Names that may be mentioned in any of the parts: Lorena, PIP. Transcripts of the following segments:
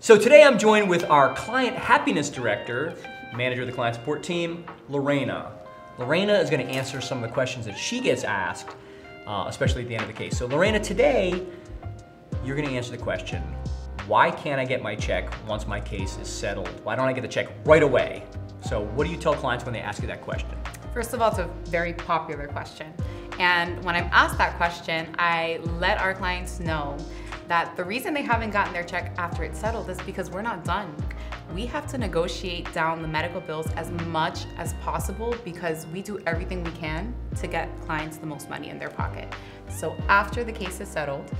So today I'm joined with our client happiness director, manager of the client support team, Lorena. Lorena is going to answer some of the questions that she gets asked, especially at the end of the case. So Lorena, today you're going to answer the question, why can't I get my check once my case is settled? Why don't I get the check right away? So what do you tell clients when they ask you that question? First of all, it's a very popular question. And when I'm asked that question, I let our clients know that the reason they haven't gotten their check after it's settled is because we're not done. We have to negotiate down the medical bills as much as possible because we do everything we can to get clients the most money in their pocket. So after the case is settled,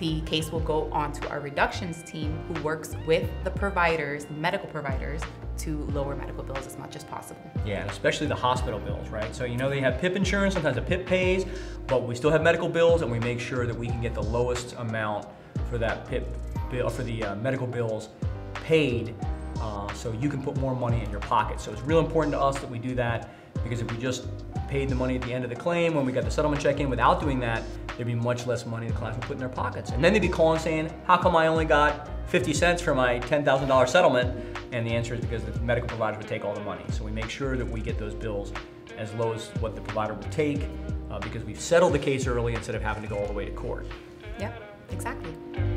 the case will go on to our reductions team who works with the providers, medical providers, to lower medical bills as much as possible. Yeah, and especially the hospital bills, right? So you know they have PIP insurance, sometimes the PIP pays, but we still have medical bills and we make sure that we can get the lowest amount for that PIP bill, for the medical bills paid, so you can put more money in your pocket. So it's real important to us that we do that because if we just paid the money at the end of the claim when we got the settlement check in without doing that, there'd be much less money the clients would put in their pockets. And then they'd be calling saying, how come I only got 50 cents for my $10,000 settlement? And the answer is because the medical providers would take all the money. So we make sure that we get those bills as low as what the provider will take because we've settled the case early instead of having to go all the way to court. Yep, exactly.